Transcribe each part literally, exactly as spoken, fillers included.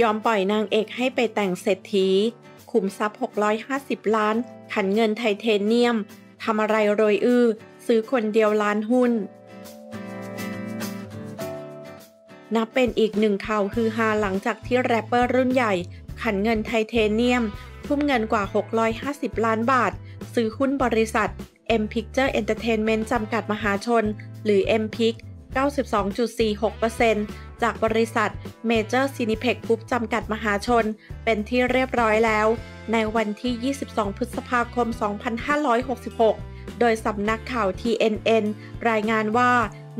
ยอมปล่อยนางเอกให้ไปแต่งเศรษฐีขุมทรัพย์หกร้อยห้าสิบล้านขันเงินไทเทเนียมทำอะไรรวยอื้อซื้อคนเดียวล้านหุ้นนับเป็นอีกหนึ่งข่าวฮือฮาหลังจากที่แรปเปอร์รุ่นใหญ่ขันเงินไทเทเนียมทุ่มเงินกว่าหกร้อยห้าสิบล้านบาทซื้อหุ้นบริษัท เอ็ม Picture Entertainment จำกัดมหาชนหรือ เอ็ม Pic เก้าสิบสองจุดสี่หกเปอร์เซ็นต์ จากบริษัท Major Cineplex Group จำกัดมหาชนเป็นที่เรียบร้อยแล้วในวันที่ยี่สิบสองพฤษภาคมสองพันห้าร้อยหกสิบหกโดยสำนักข่าว ที เอ็น เอ็น รายงานว่า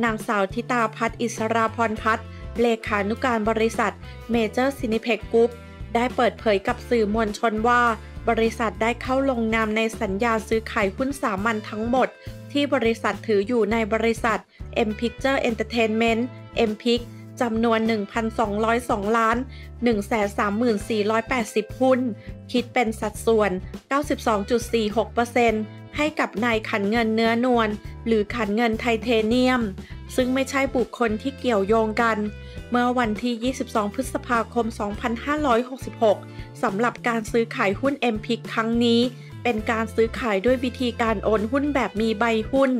นางสาวธิตาพัฒน์อิสราพรพัฒน์เลขานุการบริษัท Major Cineplex Group ได้เปิดเผยกับสื่อมวลชนว่าบริษัทได้เข้าลงนามในสัญญาซื้อขายหุ้นสามัญทั้งหมดที่บริษัทถืออยู่ในบริษัท Mpicture Entertainment เอ็ม พิค จำนวน หนึ่งพันสองร้อยสอง ล้าน หนึ่งแสนสามหมื่นสี่พันแปดสิบ หุ้นคิดเป็นสัดส่วน เก้าสิบสองจุดสี่หกเปอร์เซ็นต์ ให้กับนายขันเงินเนื้อนวลหรือขันเงินไทเทเนียมซึ่งไม่ใช่บุคคลที่เกี่ยวโยงกันเมื่อวันที่ยี่สิบสองพฤษภาคมสองพันห้าร้อยหกสิบหกสำหรับการซื้อขายหุ้น เอ็ม พิค ครั้งนี้เป็นการซื้อขายด้วยวิธีการโอนหุ้นแบบมีใบหุ้น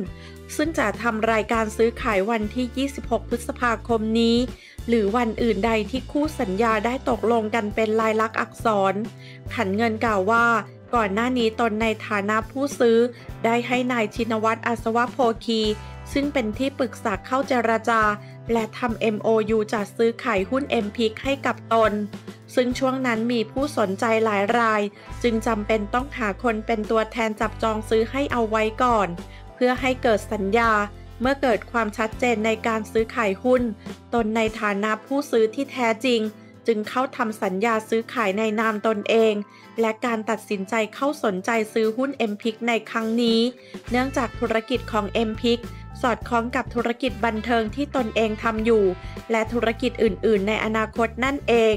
ซึ่งจะทำรายการซื้อขายวันที่ยี่สิบหกพฤษภาคมนี้หรือวันอื่นใดที่คู่สัญญาได้ตกลงกันเป็นลายลักษณ์อักษรขันเงินกล่าวว่าก่อนหน้านี้ตนในฐานะผู้ซื้อได้ให้นายชินวัตร อัศวโภคีซึ่งเป็นที่ปรึกษาเข้าเจรจาและทำ เอ็ม โอ ยู จัดซื้อขายหุ้น เอ็ม พิค ให้กับตนซึ่งช่วงนั้นมีผู้สนใจหลายรายจึงจำเป็นต้องหาคนเป็นตัวแทนจับจองซื้อให้เอาไว้ก่อนเพื่อให้เกิดสัญญาเมื่อเกิดความชัดเจนในการซื้อขายหุ้นตนในฐานะผู้ซื้อที่แท้จริงจึงเข้าทำสัญญาซื้อขายในนามตนเองและการตัดสินใจเข้าสนใจซื้อหุ้น เอ็ม พิค ในครั้งนี้เนื่องจากธุรกิจของ เอ็ม พิค สอดคล้องกับธุรกิจบันเทิงที่ตนเองทำอยู่และธุรกิจอื่นๆในอนาคตนั่นเอง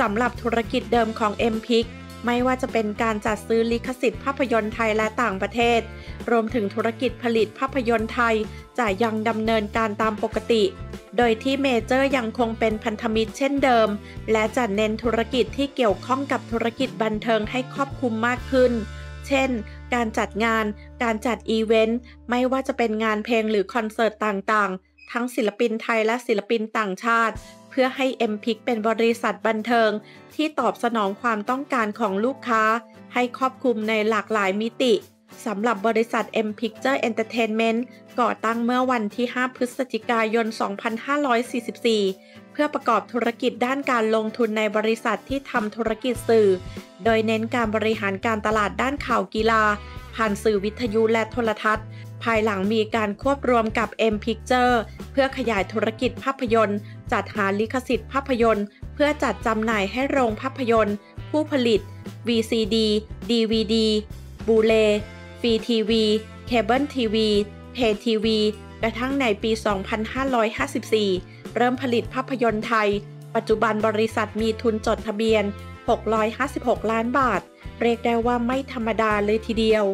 สำหรับธุรกิจเดิมของ เอ็ม พิค ไม่ว่าจะเป็นการจัดซื้อลิขสิทธิ์ภาพยนตร์ไทยและต่างประเทศรวมถึงธุรกิจผลิตภาพยนตร์ไทยจะยังดำเนินการตามปกติโดยที่เมเจอร์ยังคงเป็นพันธมิตรเช่นเดิมและจะเน้นธุรกิจที่เกี่ยวข้องกับธุรกิจบันเทิงให้ครอบคลุมมากขึ้นเช่นการจัดงานการจัดอีเวนต์ไม่ว่าจะเป็นงานเพลงหรือคอนเสิร์ตต่างๆทั้งศิลปินไทยและศิลปินต่างชาติเพื่อให้ เอ็ม พิค เป็นบริษัทบันเทิงที่ตอบสนองความต้องการของลูกค้าให้ครอบคลุมในหลากหลายมิติสำหรับบริษัท Mpicture Entertainment ก่อตั้งเมื่อวันที่ห้าพฤศจิกายนสองพันห้าร้อยสี่สิบสี่เพื่อประกอบธุรกิจด้านการลงทุนในบริษัทที่ทำธุรกิจสื่อโดยเน้นการบริหารการตลาดด้านข่าวกีฬาผ่านสื่อวิทยุและโทรทัศน์ภายหลังมีการควบรวมกับ Mpicture เพื่อขยายธุรกิจภาพยนตร์จัดหาลิขสิทธิ์ภาพยนตร์เพื่อจัดจำหน่ายให้โรงภาพยนตร์ผู้ผลิต วี ซี ดี ดี วี ดี บูเล่ฟรีทีวีเคเบิลทีวีเพย์ทีวีกระทั่งในปี สองพันห้าร้อยห้าสิบสี่ เริ่มผลิตภาพยนตร์ไทยปัจจุบันบริษัทมีทุนจดทะเบียนหกร้อยห้าสิบหกล้านบาทเรียกได้ว่าไม่ธรรมดาเลยทีเดียว